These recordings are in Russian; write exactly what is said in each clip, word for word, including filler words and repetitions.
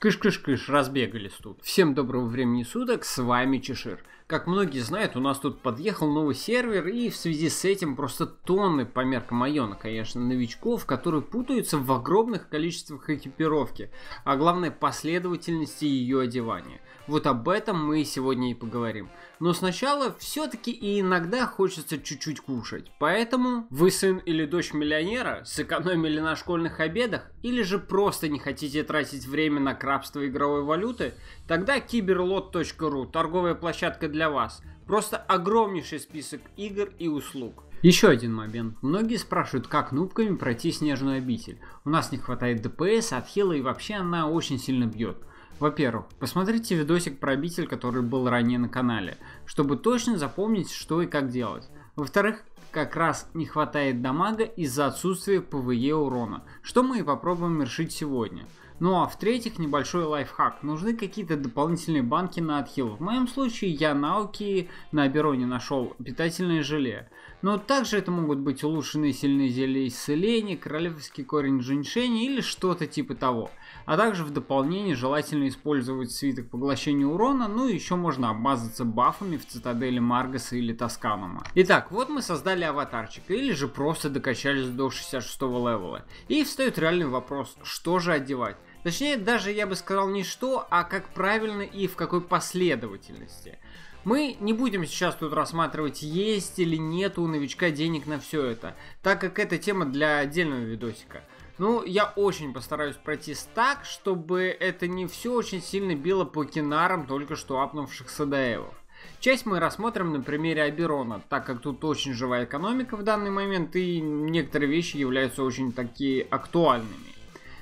Кыш-кыш-кыш, разбегались тут. Всем доброго времени суток, с вами Чешир. Как многие знают, у нас тут подъехал новый сервер, и в связи с этим просто тонны, по меркам Айона, конечно, новичков, которые путаются в огромных количествах экипировки, а главное последовательности ее одевания. Вот об этом мы сегодня и поговорим. Но сначала все-таки и иногда хочется чуть-чуть кушать. Поэтому вы сын или дочь миллионера, сэкономили на школьных обедах, или же просто не хотите тратить время на крабство игровой валюты, тогда киберлот точка ру, торговая площадка для вас. Просто огромнейший список игр и услуг. Еще один момент. Многие спрашивают, как нубками пройти снежную обитель. У нас не хватает ДПС, отхила, и вообще она очень сильно бьет. Во-первых, посмотрите видосик про обитель, который был ранее на канале, чтобы точно запомнить, что и как делать. Во-вторых, как раз не хватает дамага из-за отсутствия ПВЕ урона, что мы и попробуем решить сегодня. Ну а в-третьих, небольшой лайфхак. Нужны какие-то дополнительные банки на отхил. В моем случае я на Оки на Обероне нашел питательное желе. Но также это могут быть улучшенные сильные зелья исцеления, королевский корень женьшени или что-то типа того. А также в дополнение желательно использовать свиток поглощения урона, ну и еще можно обмазаться бафами в цитадели Маргаса или Тосканума. Итак, вот мы создали аватарчик, или же просто докачались до шестьдесят шестого левела. И встает реальный вопрос, что же одевать? Точнее, даже я бы сказал не что, а как правильно и в какой последовательности. Мы не будем сейчас тут рассматривать, есть или нет у новичка денег на все это, так как это тема для отдельного видосика. Ну, я очень постараюсь пройтись так, чтобы это не все очень сильно било по кинарам только что апнувших садаевов. Часть мы рассмотрим на примере Оберона, так как тут очень живая экономика в данный момент, и некоторые вещи являются очень такие актуальными.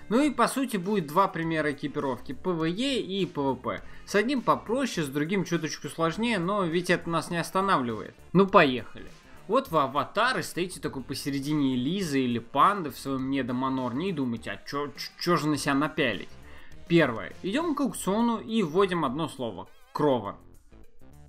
Ну и по сути будет два примера экипировки, ПВЕ и ПВП. С одним попроще, с другим чуточку сложнее, но ведь это нас не останавливает. Ну поехали. Вот вы аватары, стоите такой посередине Лизы или панды в своем недомонорне и думаете, а чё, чё же на себя напялить? Первое. Идем к аукциону и вводим одно слово. Крова.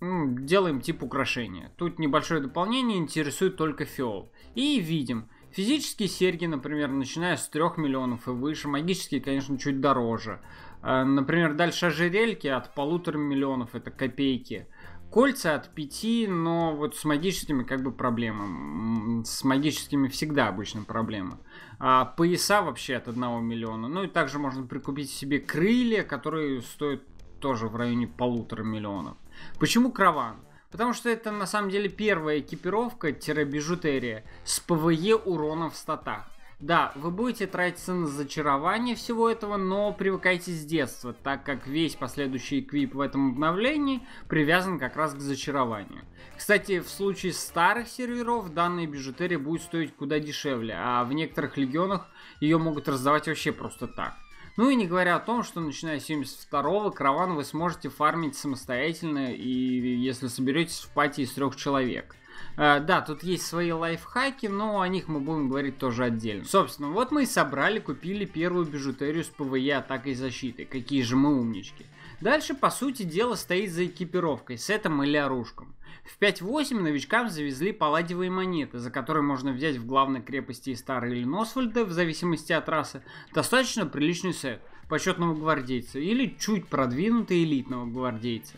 Делаем тип украшения. Тут небольшое дополнение, интересует только Фиол. И видим. Физические серьги, например, начиная с трёх миллионов и выше, магические, конечно, чуть дороже. Например, дальше ожерельки от полутора миллионов, это копейки. Кольца от пяти, но вот с магическими как бы проблемы. С магическими всегда обычно проблемы. А пояса вообще от одного миллиона. Ну и также можно прикупить себе крылья, которые стоят тоже в районе полутора миллионов. Почему караван? Потому что это на самом деле первая экипировка-бижутерия с ПВЕ урона в статах. Да, вы будете тратиться на зачарование всего этого, но привыкайте с детства, так как весь последующий эквип в этом обновлении привязан как раз к зачарованию. Кстати, в случае старых серверов данная бижутерия будет стоить куда дешевле, а в некоторых легионах ее могут раздавать вообще просто так. Ну и не говоря о том, что начиная с семьдесят второго караван вы сможете фармить самостоятельно, и если соберетесь в пати из трех человек. Э, да, тут есть свои лайфхаки, но о них мы будем говорить тоже отдельно. Собственно, вот мы и собрали, купили первую бижутерию с ПВЕ атакой и защитой. Какие же мы умнички. Дальше, по сути дела, стоит за экипировкой, сетом или оружком. В пять восемь новичкам завезли паладевые монеты, за которые можно взять в главной крепости Истары или Носвальда, в зависимости от расы, достаточно приличный сет почетного гвардейца или чуть продвинутый элитного гвардейца.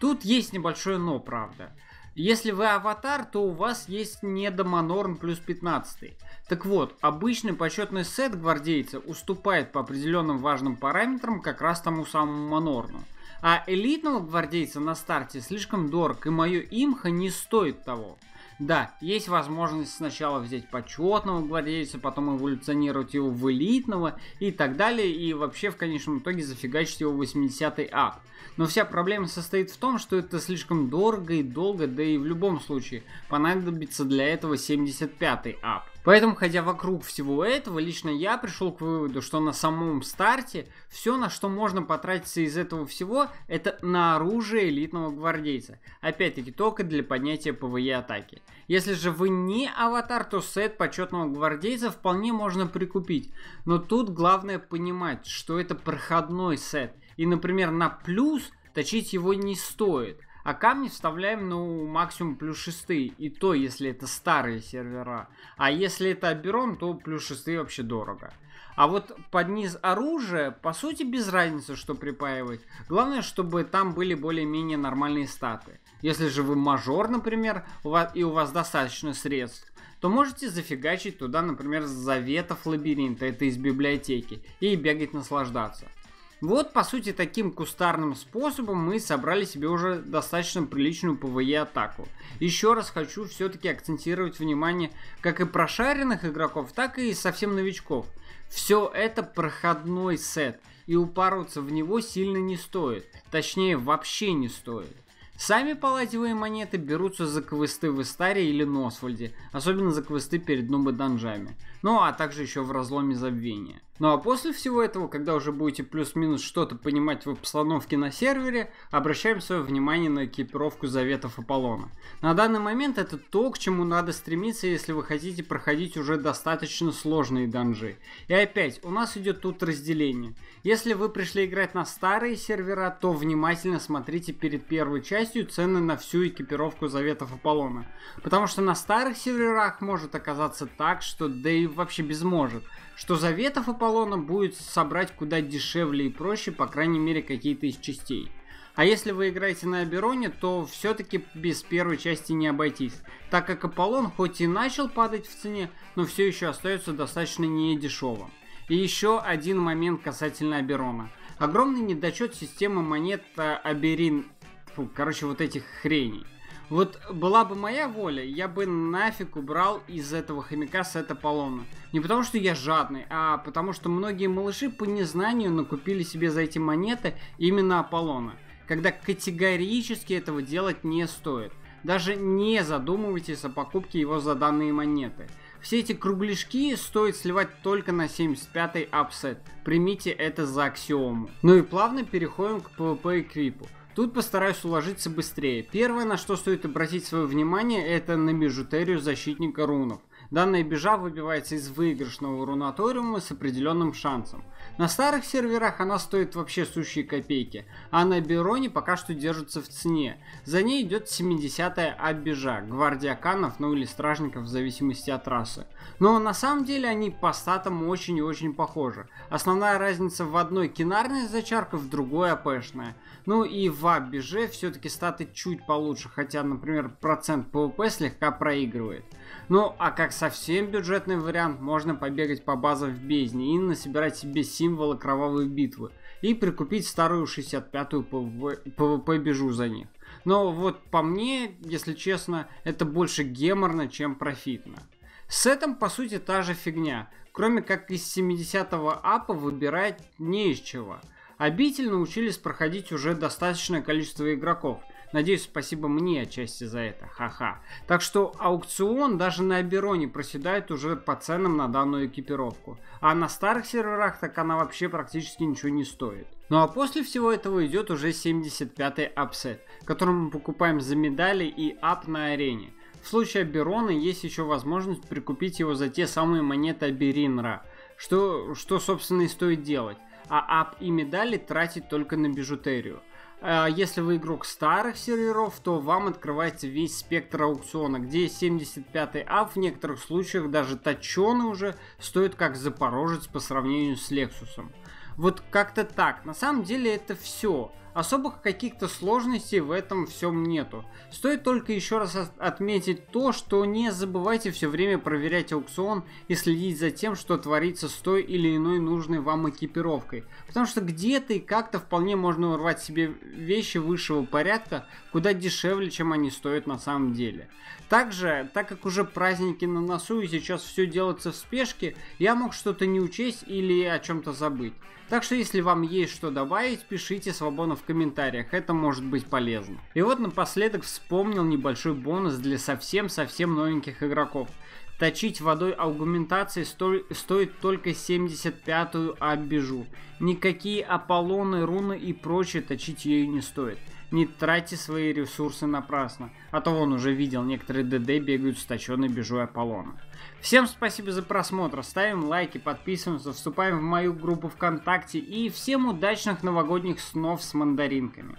Тут есть небольшое но, правда. Если вы аватар, то у вас есть недомонорн плюс пятнадцать. Так вот, обычный почетный сет гвардейца уступает по определенным важным параметрам как раз тому самому монорну. А элитного гвардейца на старте слишком дорог, и мое имхо не стоит того. Да, есть возможность сначала взять почетного гвардейца, потом эволюционировать его в элитного и так далее, и вообще в конечном итоге зафигачить его восьмидесятый ап. Но вся проблема состоит в том, что это слишком дорого и долго, да и в любом случае понадобится для этого семьдесят пятый ап. Поэтому, ходя вокруг всего этого, лично я пришел к выводу, что на самом старте все, на что можно потратиться из этого всего, это на оружие элитного гвардейца. Опять-таки, только для поднятия ПВЕ атаки. Если же вы не аватар, то сет почетного гвардейца вполне можно прикупить. Но тут главное понимать, что это проходной сет. И, например, на плюс точить его не стоит. А камни вставляем, ну, максимум плюс шесть. И то, если это старые сервера. А если это Оберон, то плюс шесть вообще дорого. А вот под низ оружия, по сути, без разницы, что припаивать. Главное, чтобы там были более-менее нормальные статы. Если же вы мажор, например, у вас, и у вас достаточно средств, то можете зафигачить туда, например, Заветов Лабиринта, это из библиотеки, и бегать наслаждаться. Вот, по сути, таким кустарным способом мы собрали себе уже достаточно приличную ПВЕ атаку. Еще раз хочу все-таки акцентировать внимание как и прошаренных игроков, так и совсем новичков. Все это проходной сет, и упарываться в него сильно не стоит, точнее вообще не стоит. Сами паладевые монеты берутся за квесты в Истаре или Носвальде, особенно за квесты перед Нуб и Данжами, ну а также еще в Разломе Забвения. Ну а после всего этого, когда уже будете плюс-минус что-то понимать в обстановке на сервере, обращаем свое внимание на экипировку Заветов Аполлона. На данный момент это то, к чему надо стремиться, если вы хотите проходить уже достаточно сложные данжи. И опять, у нас идет тут разделение. Если вы пришли играть на старые сервера, то внимательно смотрите перед первой частью цены на всю экипировку Заветов Аполлона, потому что на старых серверах может оказаться так, что да и вообще без может, что Заветов Аполлона будет собрать куда дешевле и проще, по крайней мере какие-то из частей. А если вы играете на Обероне, то все-таки без первой части не обойтись, так как Аполлон хоть и начал падать в цене, но все еще остается достаточно недешевым. И еще один момент касательно Оберона. Огромный недочет системы монет Оберин. Фу, короче, вот этих хреней. Вот была бы моя воля, я бы нафиг убрал из этого хомяка сет Аполлона. Не потому что я жадный, а потому что многие малыши по незнанию накупили себе за эти монеты именно Аполлона. Когда категорически этого делать не стоит. Даже не задумывайтесь о покупке его за данные монеты. Все эти кругляшки стоит сливать только на семьдесят пятый апсет. Примите это за аксиому. Ну и плавно переходим к ПВП и крипу. Тут постараюсь уложиться быстрее. Первое, на что стоит обратить свое внимание, это на бижутерию защитника рунок. Данная бижа выбивается из выигрышного рунаториума с определенным шансом. На старых серверах она стоит вообще сущие копейки, а на Обероне пока что держится в цене. За ней идет семидесятая А-бижа, гвардиаканов, ну или стражников в зависимости от расы. Но на самом деле они по статам очень и очень похожи. Основная разница в одной кинарная зачарка, в другой АПшная. Ну и в А-биже все-таки статы чуть получше, хотя, например, процент ПВП слегка проигрывает. Ну а как совсем бюджетный вариант, можно побегать по базам в бездне и насобирать себе символы кровавой битвы и прикупить старую шестьдесят пятую ПВП бежу за них. Но вот по мне, если честно, это больше геморно, чем профитно. С этим по сути та же фигня, кроме как из семидесятого апа выбирать не из чего. Обитель научились проходить уже достаточное количество игроков. Надеюсь, спасибо мне отчасти за это, ха-ха. Так что аукцион даже на Обероне проседает уже по ценам на данную экипировку. А на старых серверах так она вообще практически ничего не стоит. Ну а после всего этого идет уже семьдесят пятый апсет, который мы покупаем за медали и ап на арене. В случае Оберона есть еще возможность прикупить его за те самые монеты Оберинра, что, что собственно и стоит делать. А ап и медали тратить только на бижутерию. Если вы игрок старых серверов, то вам открывается весь спектр аукциона, где семьдесят пятый ап в некоторых случаях даже точеный уже стоит как запорожец по сравнению с Лексусом. Вот как-то так. На самом деле это все. Особых каких-то сложностей в этом всем нету. Стоит только еще раз отметить то, что не забывайте все время проверять аукцион и следить за тем, что творится с той или иной нужной вам экипировкой. Потому что где-то и как-то вполне можно урвать себе вещи высшего порядка, куда дешевле, чем они стоят на самом деле. Также, так как уже праздники на носу и сейчас все делается в спешке, я мог что-то не учесть или о чем-то забыть. Так что если вам есть что добавить, пишите свободно в комментариях, это может быть полезно. И вот напоследок вспомнил небольшой бонус для совсем-совсем новеньких игроков. Точить водой аугментации сто... стоит только семьдесят пятую А-бижу. Никакие Аполлоны, руны и прочее точить ею не стоит. Не тратьте свои ресурсы напрасно, а то вон уже видел, некоторые ДД бегают с точенной бижой Аполлона. Всем спасибо за просмотр, ставим лайки, подписываемся, вступаем в мою группу ВКонтакте и всем удачных новогодних снов с мандаринками.